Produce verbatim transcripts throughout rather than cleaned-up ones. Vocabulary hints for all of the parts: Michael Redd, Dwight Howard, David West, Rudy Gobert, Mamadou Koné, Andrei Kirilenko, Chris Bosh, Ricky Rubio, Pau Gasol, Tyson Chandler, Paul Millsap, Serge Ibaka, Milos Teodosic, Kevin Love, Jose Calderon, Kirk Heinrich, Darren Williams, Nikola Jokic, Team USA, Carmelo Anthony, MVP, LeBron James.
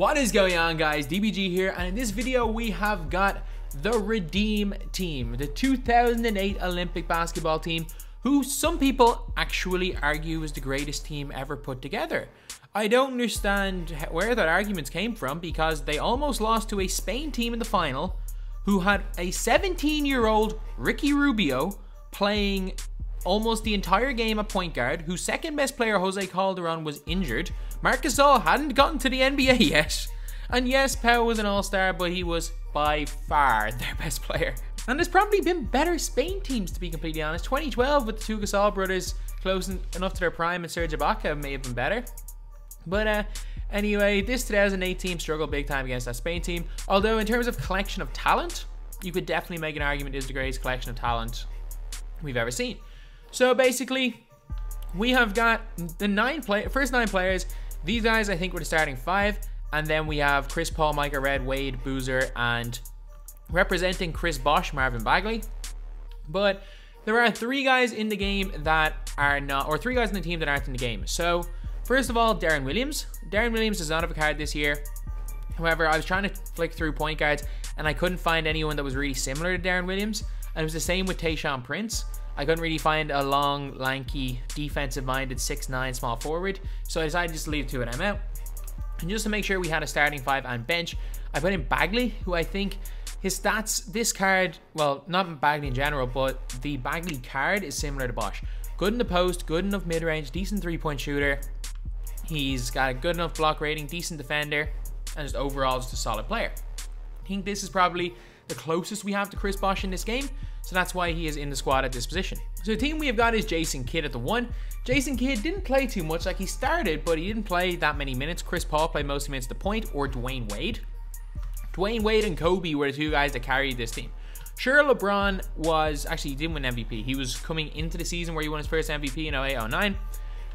What is going on, guys? D B G here, and in this video we have got the Redeem team, the two thousand eight Olympic basketball team, who some people actually argue is the greatest team ever put together. I don't understand where that argument came from, because they almost lost to a Spain team in the final who had a seventeen year old Ricky Rubio playing almost the entire game at point guard, whose second best player, Jose Calderon, was injured. Marc Gasol hadn't gotten to the N B A yet. And yes, Pau was an all-star, but he was by far their best player. And there's probably been better Spain teams, to be completely honest. twenty twelve with the two Gasol brothers close enough to their prime, and Serge Ibaka may have been better. But uh, anyway, this two thousand eight team struggled big time against that Spain team. Although in terms of collection of talent, you could definitely make an argument is the greatest collection of talent we've ever seen. So basically, we have got the nine play first nine players. These guys, I think, were the starting five. And then we have Chris Paul, Michael Redd, Wade, Boozer, and representing Chris Bosh, Marvin Bagley. But there are three guys in the game that are not, or three guys in the team that aren't in the game. So first of all, Darren Williams. Darren Williams is not of a card this year. However, I was trying to flick through point guards, and I couldn't find anyone that was really similar to Darren Williams. And it was the same with Tayshaun Prince. I couldn't really find a long, lanky, defensive-minded six nine small forward, so I decided just to leave two of them out. And just to make sure we had a starting five and bench, I put in Bagley, who I think his stats, this card, well, not Bagley in general, but the Bagley card is similar to Bosh. Good in the post, good enough mid-range, decent three-point shooter. He's got a good enough block rating, decent defender, and just overall just a solid player. I think this is probably the closest we have to Chris Bosh in this game. So that's why he is in the squad at this position. So the team we have got is Jason Kidd at the one. Jason Kidd didn't play too much. Like, he started, but he didn't play that many minutes. Chris Paul played most of the minutes at the point, or Dwyane Wade. Dwyane Wade and Kobe were the two guys that carried this team. Sure, LeBron was, actually he didn't win M V P. He was coming into the season where he won his first M V P in oh eight oh nine.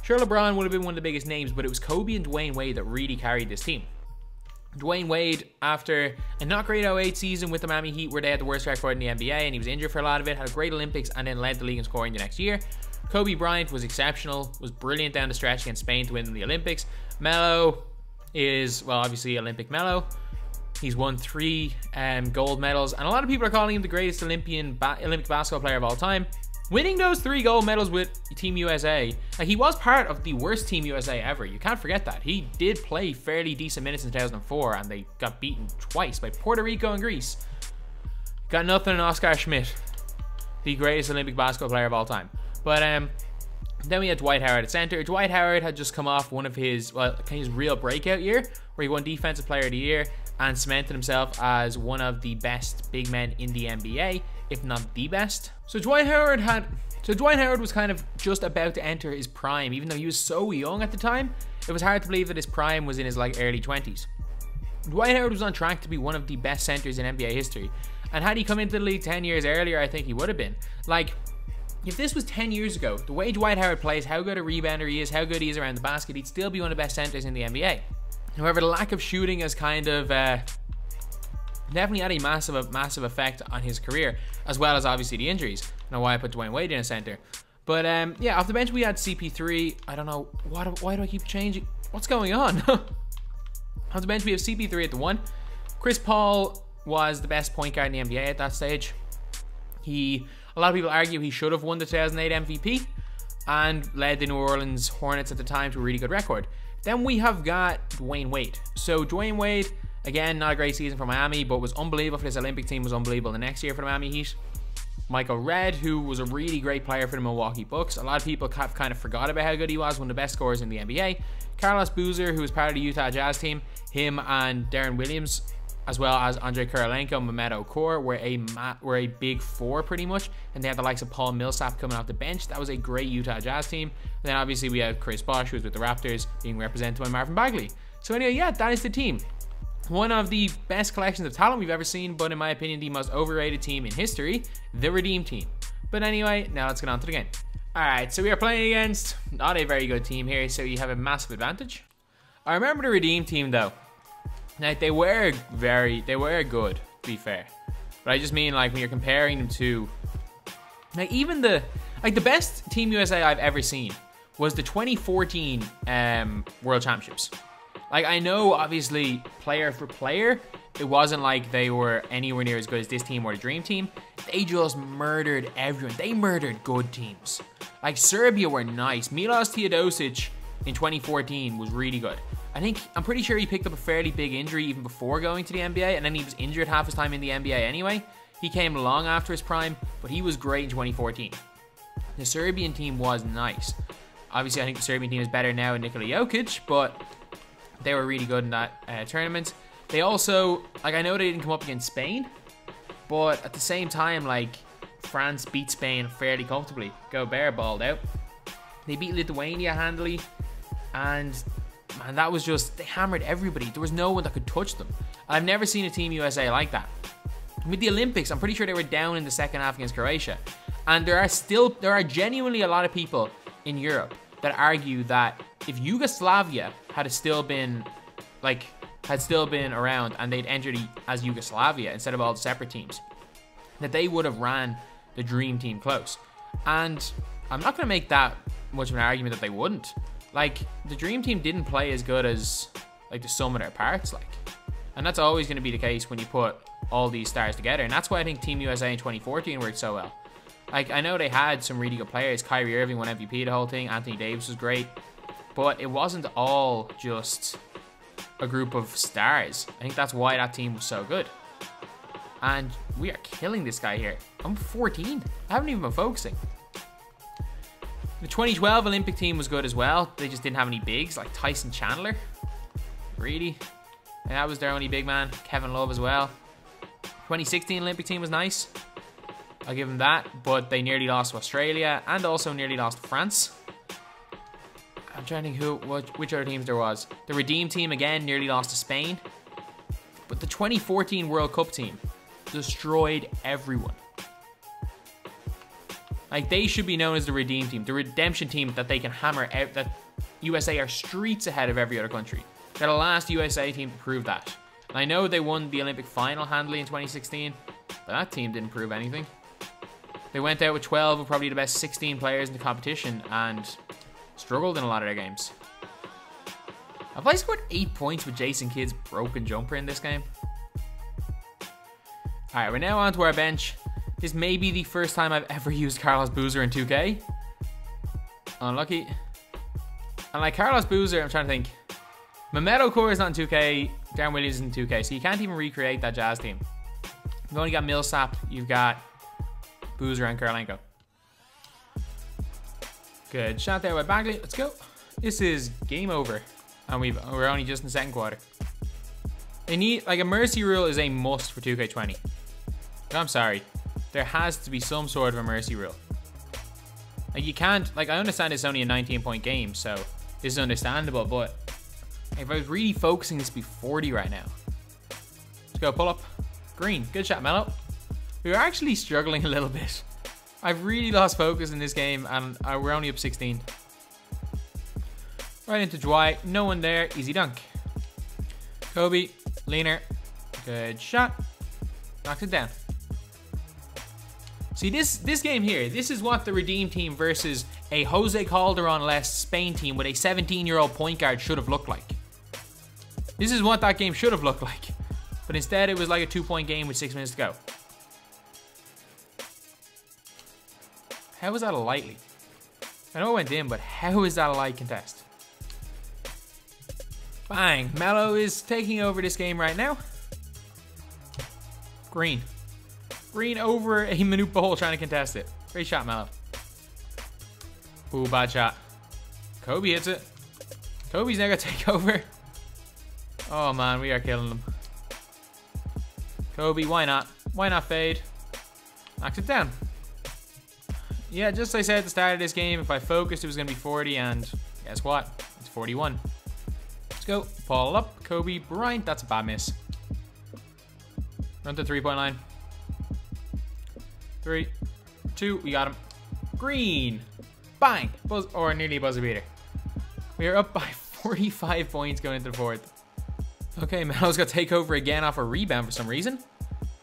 Sure, LeBron would have been one of the biggest names, but it was Kobe and Dwyane Wade that really carried this team. Dwyane Wade, after a not great oh eight season with the Miami Heat, where they had the worst record in the N B A and he was injured for a lot of it, had a great Olympics, and then led the league in scoring the next year. Kobe Bryant was exceptional, was brilliant down the stretch against Spain to win the Olympics. Melo is, well, obviously Olympic Melo. He's won three um, gold medals, and a lot of people are calling him the greatest Olympian ba Olympic basketball player of all time. Winning those three gold medals with Team U S A, like, he was part of the worst Team U S A ever. You can't forget that. He did play fairly decent minutes in two thousand four, and they got beaten twice by Puerto Rico and Greece. Got nothing on Oscar Schmidt, the greatest Olympic basketball player of all time. But um, then we had Dwight Howard at center. Dwight Howard had just come off one of his, well, his real breakout year, where he won Defensive Player of the Year and cemented himself as one of the best big men in the N B A, if not the best. So Dwight Howard had, so Dwight Howard was kind of just about to enter his prime. Even though he was so young at the time, it was hard to believe that his prime was in his like early twenties. Dwight Howard was on track to be one of the best centers in N B A history, and had he come into the league ten years earlier, I think he would have been. Like, if this was ten years ago, the way Dwight Howard plays, how good a rebounder he is, how good he is around the basket, he'd still be one of the best centers in the N B A. However, the lack of shooting has kind of uh, definitely had a massive, massive effect on his career, as well as obviously the injuries. I know why I put Dwyane Wade in a center. But um, yeah, off the bench we had C P three. I don't know, why do, why do I keep changing? What's going on? Off the bench we have C P three at the one. Chris Paul was the best point guard in the N B A at that stage. He, a lot of people argue he should have won the two thousand eight M V P and led the New Orleans Hornets at the time to a really good record. Then we have got Dwyane Wade. So Dwyane Wade, again, not a great season for Miami, but was unbelievable for this Olympic team, was unbelievable the next year for the Miami Heat. Michael Redd, who was a really great player for the Milwaukee Bucks. A lot of people have kind of forgot about how good he was, one of the best scorers in the N B A. Carlos Boozer, who was part of the Utah Jazz team, him and Darren Williams, as well as Andrei Kirilenko and Mamadou Koné, were a, were a big four pretty much. And they had the likes of Paul Millsap coming off the bench. That was a great Utah Jazz team. And then obviously we had Chris Bosh, who was with the Raptors, being represented by Marvin Bagley. So anyway, yeah, that is the team. One of the best collections of talent we've ever seen, but in my opinion, the most overrated team in history, the Redeem team. But anyway, now let's get on to the game. All right, so we are playing against not a very good team here, so you have a massive advantage. I remember the Redeem team though. Like, they were very, they were good, to be fair. But I just mean, like, when you're comparing them to, like, even the, like, the best Team U S A I've ever seen was the twenty fourteen um, World Championships. Like, I know, obviously, player for player, it wasn't like they were anywhere near as good as this team or the Dream Team. They just murdered everyone. They murdered good teams. Like, Serbia were nice. Milos Teodosic in twenty fourteen was really good. I think, I'm pretty sure he picked up a fairly big injury even before going to the N B A, and then he was injured half his time in the N B A anyway. He came along after his prime, but he was great in twenty fourteen. The Serbian team was nice. Obviously, I think the Serbian team is better now in Nikola Jokic, but they were really good in that uh, tournament. They also, like, I know they didn't come up against Spain, but at the same time, like, France beat Spain fairly comfortably. Gobert balled out. They beat Lithuania handily, and man, that was just, they hammered everybody. There was no one that could touch them. I've never seen a Team U S A like that. With the Olympics, I'm pretty sure they were down in the second half against Croatia. And there are still, there are genuinely a lot of people in Europe that argue that if Yugoslavia had still been, like, had still been around and they'd entered as Yugoslavia instead of all the separate teams, that they would have ran the Dream Team close. And I'm not going to make that much of an argument that they wouldn't. Like, the Dream Team didn't play as good as, like, the sum of their parts, like. And that's always going to be the case when you put all these stars together. And that's why I think Team U S A in twenty fourteen worked so well. Like, I know they had some really good players. Kyrie Irving won M V P the whole thing. Anthony Davis was great. But it wasn't all just a group of stars. I think that's why that team was so good. And we are killing this guy here. I'm fourteen. I haven't even been focusing. The twenty twelve Olympic team was good as well. They just didn't have any bigs, like Tyson Chandler. Really? And that was their only big man. Kevin Love as well. twenty sixteen Olympic team was nice. I'll give them that. But they nearly lost to Australia and also nearly lost to France. I'm trying to think who, what, which other teams there was. The Redeem team, again, nearly lost to Spain. But the twenty fourteen World Cup team destroyed everyone. Like, they should be known as the Redeem team. The redemption team that they can hammer out, that U S A are streets ahead of every other country. They're the last U S A team to prove that. And I know they won the Olympic final handily in twenty sixteen, but that team didn't prove anything. They went out with twelve of probably the best sixteen players in the competition and struggled in a lot of their games. Have I scored eight points with Jason Kidd's broken jumper in this game? Alright, we're now on to our bench. This may be the first time I've ever used Carlos Boozer in two K. Unlucky. And like Carlos Boozer, I'm trying to think. Mamadou Koné is not in two K. Darren Williams is in two K. So you can't even recreate that Jazz team. You've only got Millsap. You've got Boozer and Kirilenko. Good shot there by Bagley. Let's go. This is game over. And we've, we're only just in the second quarter. They need, like, a mercy rule is a must for two K twenty. I'm sorry. There has to be some sort of a mercy rule. Like, you can't, like, I understand it's only a nineteen point game, so this is understandable, but if I was really focusing, this would be forty right now. Let's go, pull up. Green, good shot, Melo. We were actually struggling a little bit. I've really lost focus in this game, and I, we're only up sixteen. Right into Dwight, no one there, easy dunk. Kobe, leaner, good shot. Knocks it down. See, this this game here, this is what the Redeem team versus a Jose Calderon-less Spain team with a seventeen-year-old point guard should have looked like. This is what that game should have looked like. But instead, it was like a two-point game with six minutes to go. How is that a light lead? I know it went in, but how is that a light contest? Bang. Melo is taking over this game right now. Green. Green over a minute bowl trying to contest it. Great shot, Melo. Ooh, bad shot. Kobe hits it. Kobe's now going to take over. Oh, man, we are killing them. Kobe, why not? Why not fade? Knocks it down. Yeah, just like I said at the start of this game, if I focused, it was going to be forty, and guess what? It's forty-one. Let's go. Ball up. Kobe Bryant. That's a bad miss. Run to the three-point line. Three, two, we got him. Green. Bang. Buzz, or nearly buzzer beater. We are up by forty-five points going into the fourth. Okay, Melo's got to take over again off a rebound for some reason.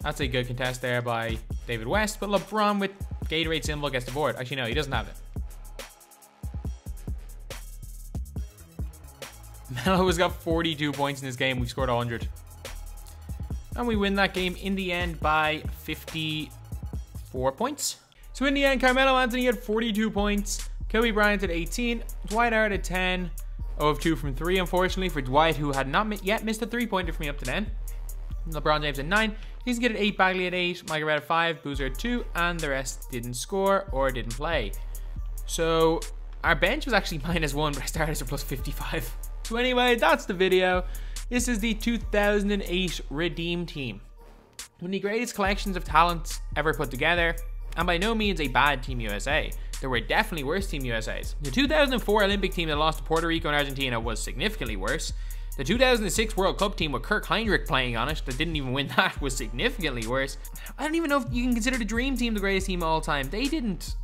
That's a good contest there by David West, but LeBron with Gatorade symbol gets the board. Actually, no, he doesn't have it. Melo's got forty-two points in this game. We've scored one hundred. And we win that game in the end by fifty-four points. So in the end, Carmelo Anthony had forty-two points. Kobe Bryant at eighteen. Dwight Howard at ten. zero of two from three, unfortunately, for Dwight, who had not mi yet missed a three-pointer for me up to then. LeBron James at nine. Jason Kidd at eight. Bagley at eight. Michael Redd at five. Boozer at two. And the rest didn't score or didn't play. So our bench was actually minus one, but our starters are plus fifty-five. So anyway, that's the video. This is the two thousand eight Redeem team. One of the greatest collections of talents ever put together, and by no means a bad Team U S A. There were definitely worse Team U S As. The two thousand four Olympic team that lost to Puerto Rico and Argentina was significantly worse. The two thousand six World Cup team with Kirk Heinrich playing on it that didn't even win that was significantly worse. I don't even know if you can consider the Dream team the greatest team of all time. They didn't,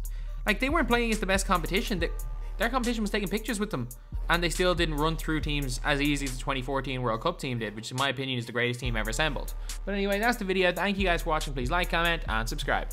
like, they weren't playing against the best competition. That their competition was taking pictures with them, and they still didn't run through teams as easy as the twenty fourteen World Cup team did, which in my opinion is the greatest team ever assembled. But anyway, that's the video. Thank you guys for watching. Please like, comment, and subscribe.